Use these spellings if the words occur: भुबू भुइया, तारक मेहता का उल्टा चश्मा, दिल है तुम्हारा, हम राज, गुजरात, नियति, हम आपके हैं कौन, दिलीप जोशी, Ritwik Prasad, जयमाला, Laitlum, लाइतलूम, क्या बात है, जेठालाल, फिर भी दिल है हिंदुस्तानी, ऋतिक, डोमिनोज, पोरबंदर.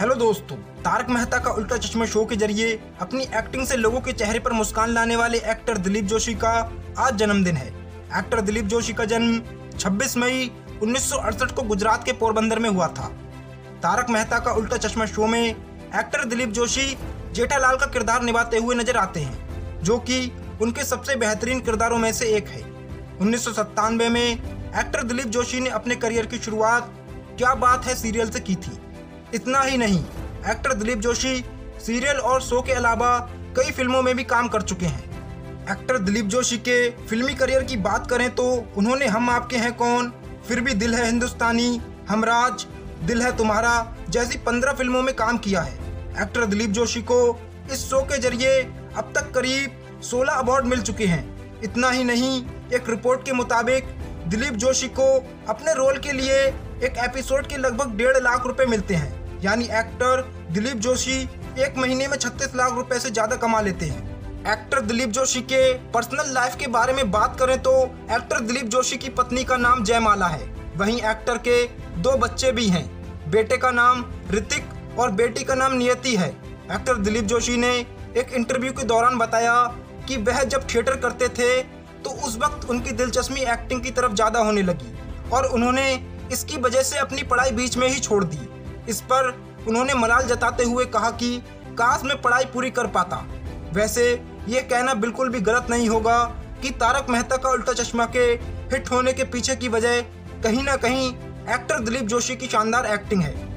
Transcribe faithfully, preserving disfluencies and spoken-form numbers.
Hello दोस्तों, तारक मेहता का उल्टा चश्मा शो के जरिए अपनी एक्टिंग से लोगों के चेहरे पर मुस्कान लाने वाले एक्टर दिलीप जोशी का आज जन्मदिन है। एक्टर दिलीप जोशी का जन्म छब्बीस मई उन्नीस सौ अड़सठ को गुजरात के पोरबंदर में हुआ था। तारक मेहता का उल्टा चश्मा शो में एक्टर दिलीप जोशी जेठालाल का किरदार निभाते हुए नजर आते हैं, जो कि उनके सबसे बेहतरीन किरदारों में से एक है। उन्नीस सौ सत्तानवे में एक्टर दिलीप जोशी ने अपने करियर की शुरुआत क्या बात है सीरियल से की थी। इतना ही नहीं, एक्टर दिलीप जोशी सीरियल और शो के अलावा कई फिल्मों में भी काम कर चुके हैं। एक्टर दिलीप जोशी के फिल्मी करियर की बात करें तो उन्होंने हम आपके हैं कौन, फिर भी दिल है हिंदुस्तानी, हम राज, दिल है तुम्हारा जैसी पंद्रह फिल्मों में काम किया है। एक्टर दिलीप जोशी को इस शो के जरिए अब तक करीब सोलह अवार्ड मिल चुके हैं। इतना ही नहीं, एक रिपोर्ट के मुताबिक दिलीप जोशी को अपने रोल के लिए एक एपिसोड के लगभग डेढ़ लाख रुपए मिलते हैं, यानी एक्टर दिलीप जोशी एक महीने में छत्तीस लाख रुपए से ज्यादा कमा लेते हैं। एक्टर दिलीप जोशी के पर्सनल लाइफ के बारे में बात करें तो एक्टर दिलीप जोशी की पत्नी का नाम जयमाला है। वहीं एक्टर के दो बच्चे भी हैं, बेटे का नाम ऋतिक और बेटी का नाम नियति है। एक्टर दिलीप जोशी ने एक इंटरव्यू के दौरान बताया कि वह जब थिएटर करते थे तो उस वक्त उनकी दिलचस्पी एक्टिंग की तरफ ज्यादा होने लगी और उन्होंने इसकी वजह से अपनी पढ़ाई बीच में ही छोड़ दी। इस पर उन्होंने मलाल जताते हुए कहा कि काश मैं पढ़ाई पूरी कर पाता। वैसे ये कहना बिल्कुल भी गलत नहीं होगा कि तारक मेहता का उल्टा चश्मा के हिट होने के पीछे की वजह कहीं ना कहीं एक्टर दिलीप जोशी की शानदार एक्टिंग है।